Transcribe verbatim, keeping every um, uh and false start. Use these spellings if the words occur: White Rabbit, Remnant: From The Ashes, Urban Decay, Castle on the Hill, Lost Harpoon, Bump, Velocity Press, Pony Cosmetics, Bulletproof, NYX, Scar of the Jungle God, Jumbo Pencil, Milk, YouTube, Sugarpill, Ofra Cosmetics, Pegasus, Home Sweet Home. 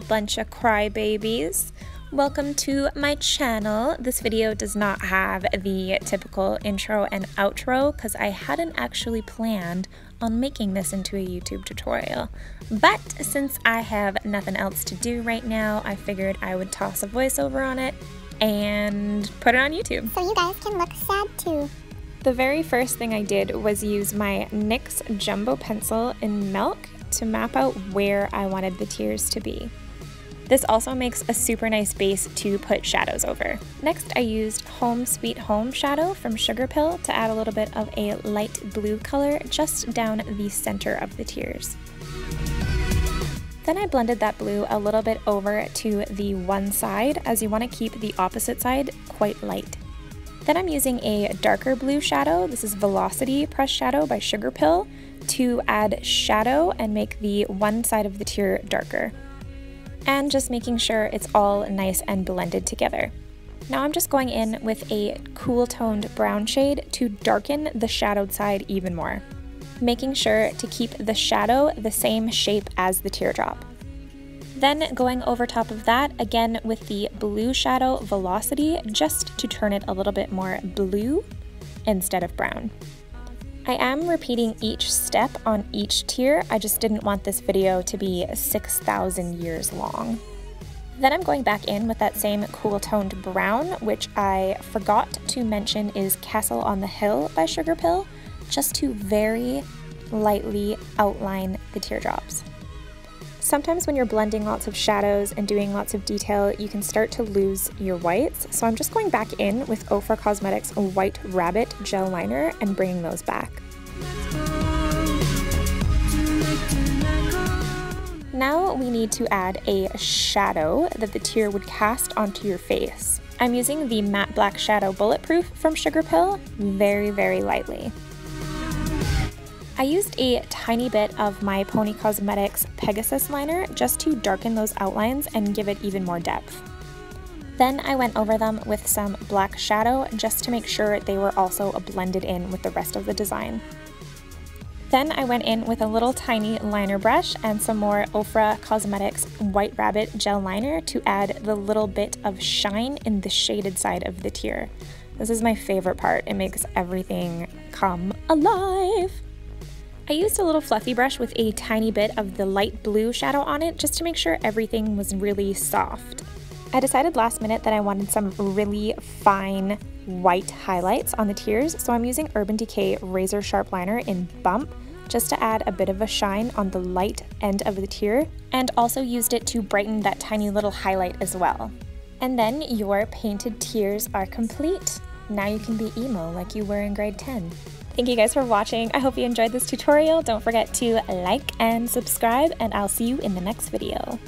a bunch of crybabies. Welcome to my channel. This video does not have the typical intro and outro because I hadn't actually planned on making this into a YouTube tutorial. But since I have nothing else to do right now, I figured I would toss a voiceover on it and put it on YouTube, so you guys can look sad too. The very first thing I did was use my NYX Jumbo Pencil in Milk to map out where I wanted the tears to be. This also makes a super nice base to put shadows over. Next, I used Home Sweet Home shadow from Sugarpill to add a little bit of a light blue color just down the center of the tears. Then I blended that blue a little bit over to the one side, as you want to keep the opposite side quite light. Then I'm using a darker blue shadow, this is Velocity Press Shadow by Sugarpill, to add shadow and make the one side of the tear darker. And just making sure it's all nice and blended together. Now I'm just going in with a cool toned brown shade to darken the shadowed side even more, making sure to keep the shadow the same shape as the teardrop. Then going over top of that again with the blue shadow Velocity just to turn it a little bit more blue instead of brown. I am repeating each step on each tier, I just didn't want this video to be six thousand years long. Then I'm going back in with that same cool toned brown, which I forgot to mention is Castle on the Hill by Sugarpill, just to very lightly outline the teardrops. Sometimes when you're blending lots of shadows and doing lots of detail, you can start to lose your whites. So I'm just going back in with Ofra Cosmetics White Rabbit Gel Liner and bringing those back. Now we need to add a shadow that the tear would cast onto your face. I'm using the matte black shadow Bulletproof from Sugarpill very, very lightly. I used a tiny bit of my Pony Cosmetics Pegasus liner just to darken those outlines and give it even more depth. Then I went over them with some black shadow just to make sure they were also blended in with the rest of the design. Then I went in with a little tiny liner brush and some more Ofra Cosmetics White Rabbit Gel Liner to add the little bit of shine in the shaded side of the tear. This is my favorite part, it makes everything come alive! I used a little fluffy brush with a tiny bit of the light blue shadow on it just to make sure everything was really soft. I decided last minute that I wanted some really fine white highlights on the tears, so I'm using Urban Decay Razor Sharp Liner in Bump just to add a bit of a shine on the light end of the tear, and also used it to brighten that tiny little highlight as well. And then your painted tears are complete. Now you can be emo like you were in grade ten. Thank you guys for watching. I hope you enjoyed this tutorial. Don't forget to like and subscribe, and I'll see you in the next video.